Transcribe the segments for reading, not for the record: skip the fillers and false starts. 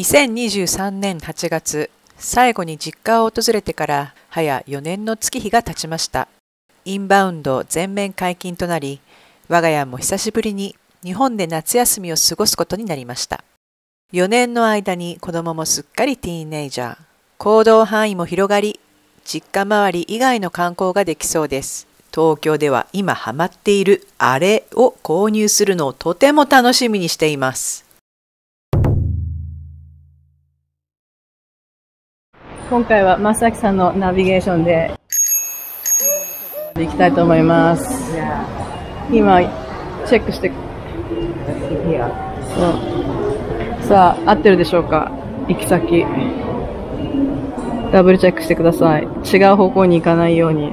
2023年8月、最後に実家を訪れてから早4年の月日が経ちました。インバウンド全面解禁となり、我が家も久しぶりに日本で夏休みを過ごすことになりました。4年の間に子供もすっかりティーンエイジャー、行動範囲も広がり、実家周り以外の観光ができそうです。東京では今ハマっているあれを購入するのをとても楽しみにしています。今回は松崎さんのナビゲーションで行きたいと思います。今チェックして、さあ合ってるでしょうか？行き先。ダブルチェックしてください。違う方向に行かないように。オ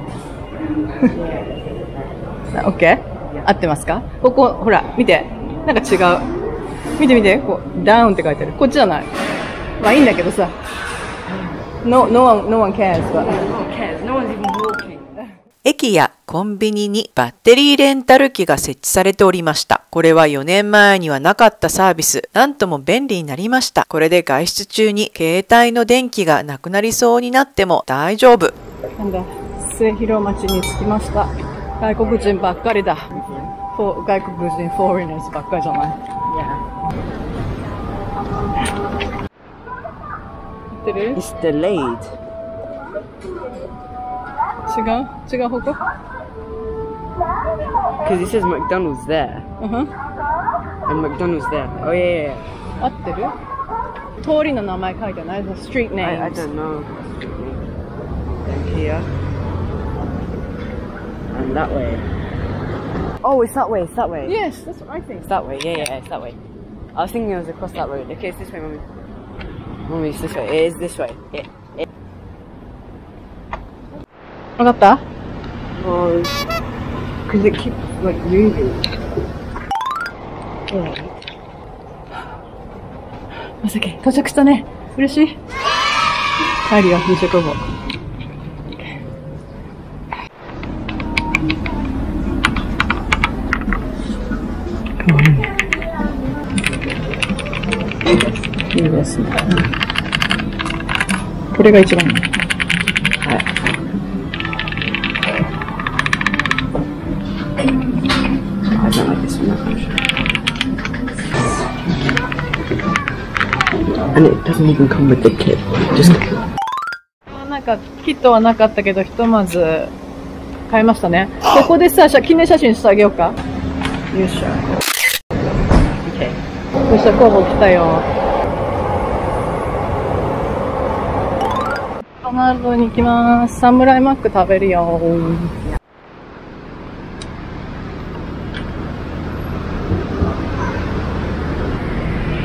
ッケー？合ってますか？ここほら見て、なんか違う。見て見て、こうダウンって書いてある。こっちじゃない。まあいいんだけどさ。No one cares. No one's even walking. 駅やコンビニにバッテリーレンタル機が設置されておりました。これは4年前にはなかったサービス。なんとも便利になりました。これで外出中に携帯の電気がなくなりそうになっても大丈夫。なんだ、末広町に着きました。外国人ばっかりだ。外国人、フォーリナーズばっかりじゃない。Yeah.It's delayed. 違う方向 Because it says McDonald's there. And McDonald's there. Oh yeah. 合ってる？通りの名前書いてない？ The street names. I don't know. And here. And that way. Oh, it's that way. It's that way. Yes, that's what I think. It's that way. Yeah, yeah, it's that way. I was thinking it was across that road. Okay, it's this way, mommy.わかった？まさき、到着したね。嬉しい。帰るよ、夕食後。かわいいね。いいですね。これが一番いい。はい。あ、じゃないですね。なんかキットはなかったけど、ひとまず買いましたね。ここでさ、記念写真してあげようか。よいしょ。そしたら、工房来たよ。マクドナルドに行きます。サムライマック食べるよ。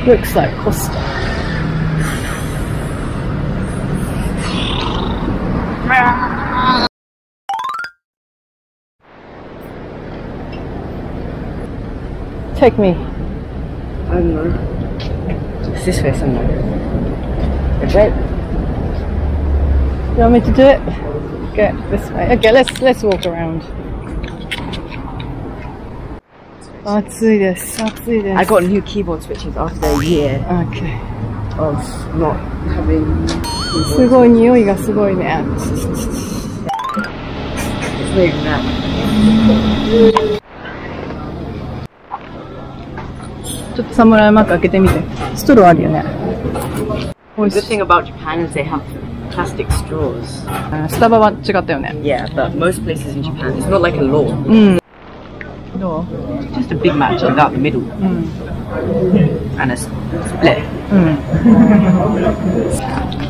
Looks like Costa. Take me. I don't know. It's this way somewhere. Right.You want me to do it? Get this way. Okay, let's walk around. 暑いです。暑いです。I got new keyboard switches after a year. Okay. Of not having. すごい匂いがすごいね。ちょっとサムライマック開けてみて。ストローあるよね。The good thing about Japan is they have.Plastic straws. スタバは違ったよね。Yeah, but most places in Japan it's not like a law. どう？ Just a big match without the middle. And a split.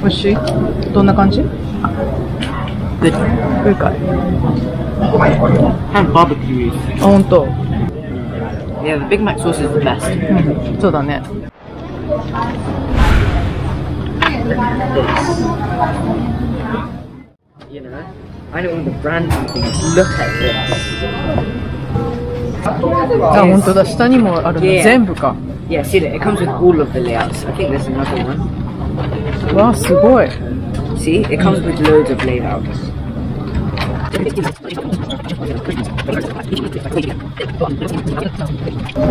美味しい？どんな感じ？ Good. Good guy. And barbecue. あ、本当。Yeah, the Big Mac sauce is the best. そうだね。You know, I don't want the brand new things. Look at this. あ、本当だ。下にもあるの。全部か。Yeah, see that. It comes with all of the layouts. I think there's another one. わあ、すごい。See, it comes with loads of layouts.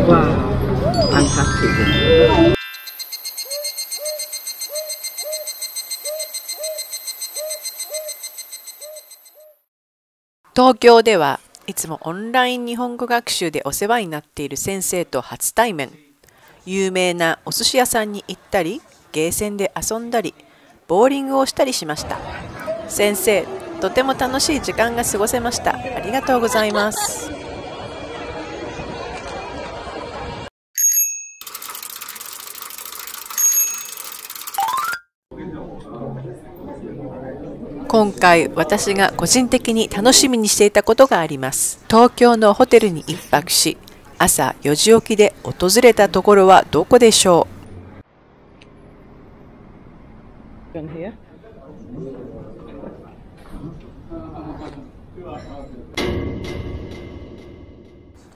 Wow, fantastic. 東京ではいつもオンライン日本語学習でお世話になっている先生と初対面。有名なお寿司屋さんに行ったり、ゲーセンで遊んだり、ボーリングをしたりしました。先生、とても楽しい時間が過ごせました。ありがとうございます。今回私が個人的に楽しみにしていたことがあります。東京のホテルに1泊し、朝4時起きで訪れたところはどこでしょう？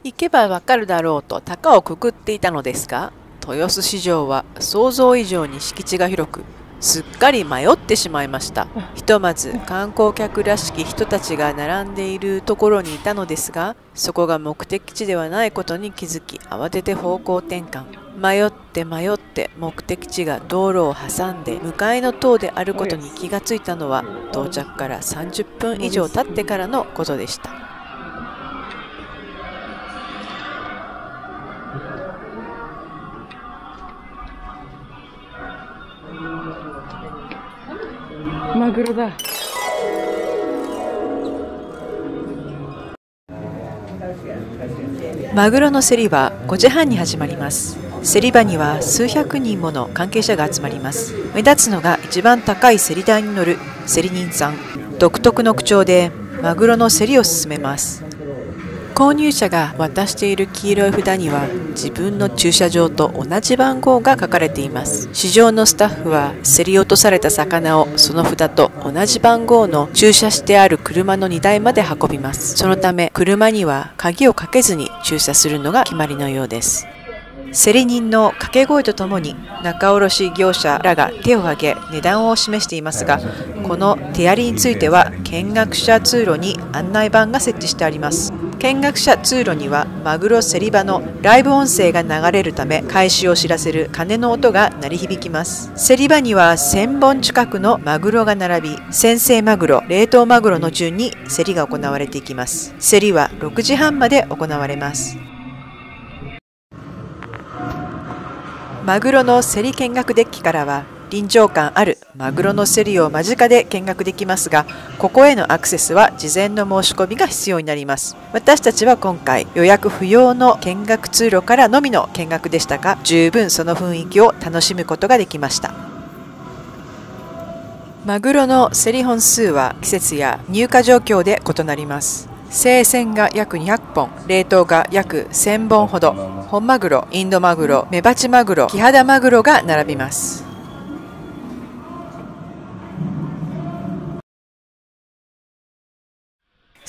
行けばわかるだろうと高をくくっていたのですが、豊洲市場は想像以上に敷地が広く、すっかり迷ってしまいました。ひとまず観光客らしき人たちが並んでいるところにいたのですが、そこが目的地ではないことに気づき、慌てて方向転換。迷って目的地が道路を挟んで向かいの塔であることに気がついたのは、到着から30分以上経ってからのことでした。マグロだ。マグロの競りは5時半に始まります。競り場には数百人もの関係者が集まります。目立つのが一番高い競り台に乗る競り人さん。独特の口調でマグロの競りを進めます。購入者が渡している黄色い札には自分の駐車場と同じ番号が書かれています。市場のスタッフは競り落とされた魚をその札と同じ番号の駐車してある車の荷台まで運びます。そのため車には鍵をかけずに駐車するのが決まりのようです。競り人の掛け声とともに仲卸業者らが手を挙げ値段を示していますが、この手やりについては見学者通路に案内板が設置してあります。見学者通路にはマグロ競り場のライブ音声が流れるため、開始を知らせる鐘の音が鳴り響きます。競り場には1000本近くのマグロが並び、鮮製マグロ、冷凍マグロの順に競りが行われていきます。競りは6時半まで行われます。マグロの競り見学デッキからは臨場感あるマグロの競りを間近で見学できますが、ここへのアクセスは事前の申し込みが必要になります。私たちは今回予約不要の見学通路からのみの見学でしたが、十分その雰囲気を楽しむことができました。マグロの競り本数は季節や入荷状況で異なります。生鮮が約200本、冷凍が約1000本ほど、本マグロ、インドマグロ、メバチマグロ、キハダマグロが並びます。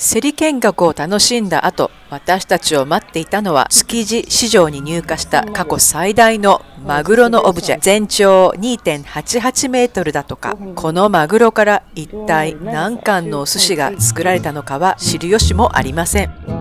競り見学を楽しんだ後、私たちを待っていたのは築地市場に入荷した過去最大のマグロのオブジェ、全長 2.88 メートルだとか。このマグロから一体何貫のお寿司が作られたのかは知る由もありません。